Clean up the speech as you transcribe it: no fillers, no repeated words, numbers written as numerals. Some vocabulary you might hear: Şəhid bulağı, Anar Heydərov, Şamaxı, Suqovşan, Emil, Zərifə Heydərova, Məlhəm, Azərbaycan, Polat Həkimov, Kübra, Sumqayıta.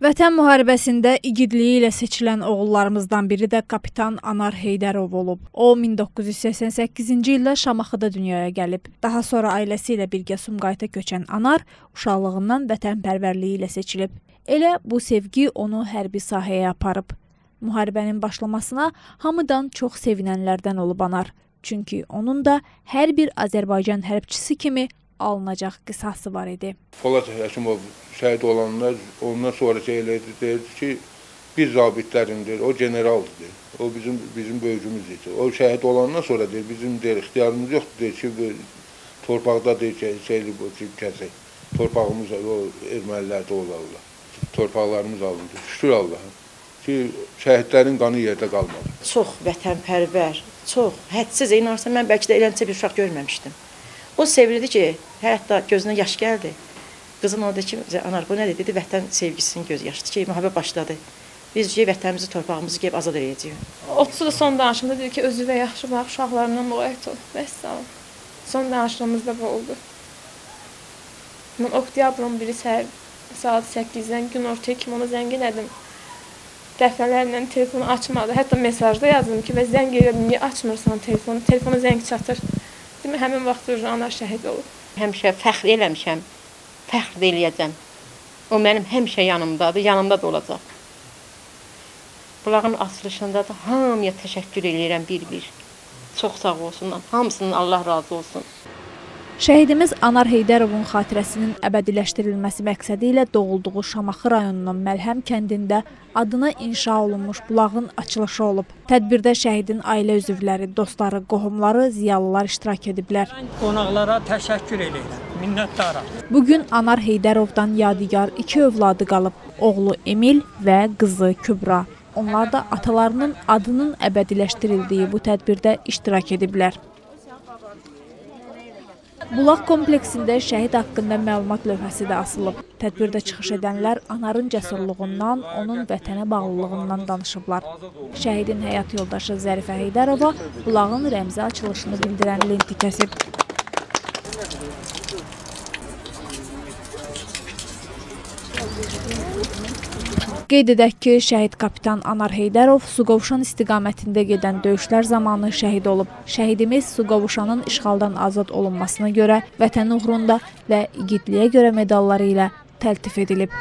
Vətən müharibəsində igidliyi ilə seçilən oğullarımızdan biri də kapitan Anar Heydərov olub. O, 1988-ci ildə Şamaxıda dünyaya gəlib. Daha sonra ailəsi ilə birgə Sumqayıta köçən Anar uşaqlığından vətənpərvərliyi ilə seçilib. Elə bu sevgi onu hərbi sahəyə aparıb. Müharibənin başlamasına hamıdan çox sevinənlərdən olub Anar. Çünki onun da hər bir Azərbaycan hərbçisi kimi alınacaq qisası var idi. Polat Həkimov şəhid olanlar ondan sonra deyirdi ki, biz zabitlərindir, o generaldir, o bizim böyükümüzdür. O şəhid olandan sonra deyir, bizim deyir, ixtiyarımız yoxdur, deyir ki, torpaqda deyir ki, kəsək, torpağımız o ermənilərdə olarlar, torpaqlarımız alındı. Şükür Allah'ım ki, şəhidlərin qanı yerdə qalmadı. Çox vətənpərvər, çox hədsiz, inanırsan, mən bəlkə də eləncə bir uşaq görməmişdim. O sevirdi ki, hətta gözünə yaş gəldi. Qızın orada ki, Anar, bu nədir? Dedi, vətən sevgisinin göz yaşıdır ki, müharibə başladı. Biz ki, vətənimizi, torpağımızı gəlib azad edəcəyik. 30 da son danışımda dedi ki, özü və yaxşı bax, uşaqlarından müğayət ol. Vəssalam. Son danışımız da bu oldu. Mən oktyabrın 1-i saat 8-dən gün ortaya kimi ona zəng elədim. Dəfələrlə telefonu açmadı. Hətta mesajda yazdım ki, və zəng elədim, niyə açmırsan telefonu? Telefonu zəng çatır. Həmin vaxt Anar şəhid olub. Həmişə fəxr eləmişəm, fəxr eləyəcəm. O mənim həmişə yanımdadır, yanımda da olacaq. Bulağın açılışında da hamıya təşəkkür eləyirəm bir-bir. Çox sağ olsunlar, hamısının Allah razı olsun. Şəhidimiz Anar Heydərovun xatirəsinin əbədiləşdirilməsi məqsədi ilə doğulduğu Şamaxı rayonunun Məlhəm kəndində adına inşa olunmuş bulağın açılışı olub. Tədbirdə şəhidin ailə üzvləri, dostları, qohumları, ziyalılar iştirak ediblər. Qonaqlara təşəkkür edirəm, minnətdaram. Bugün Anar Heydərovdan yadigar iki övladı qalıb, oğlu Emil və qızı Kübra. Onlar da atalarının adının əbədiləşdirildiyi bu tədbirdə iştirak ediblər. Bulaq kompleksində şəhid haqqında məlumat lövhəsi də asılıb. Tədbirdə çıxış edənlər Anarın cəsurluğundan, onun vətənə bağlılığından danışıblar. Şəhidin həyat yoldaşı Zərifə Heydərova bulağın rəmzi açılışını bildirən lenti kəsib. Qeyd edək ki, şəhid kapitan Anar Heydərov Suqovşan istiqamətində gedən döyüşlər zamanı şəhid olub. Şəhidimiz Suqovşanın işğaldan azad olunmasına görə, vətən uğrunda və igidliyə görə medalları ilə təltif edilib.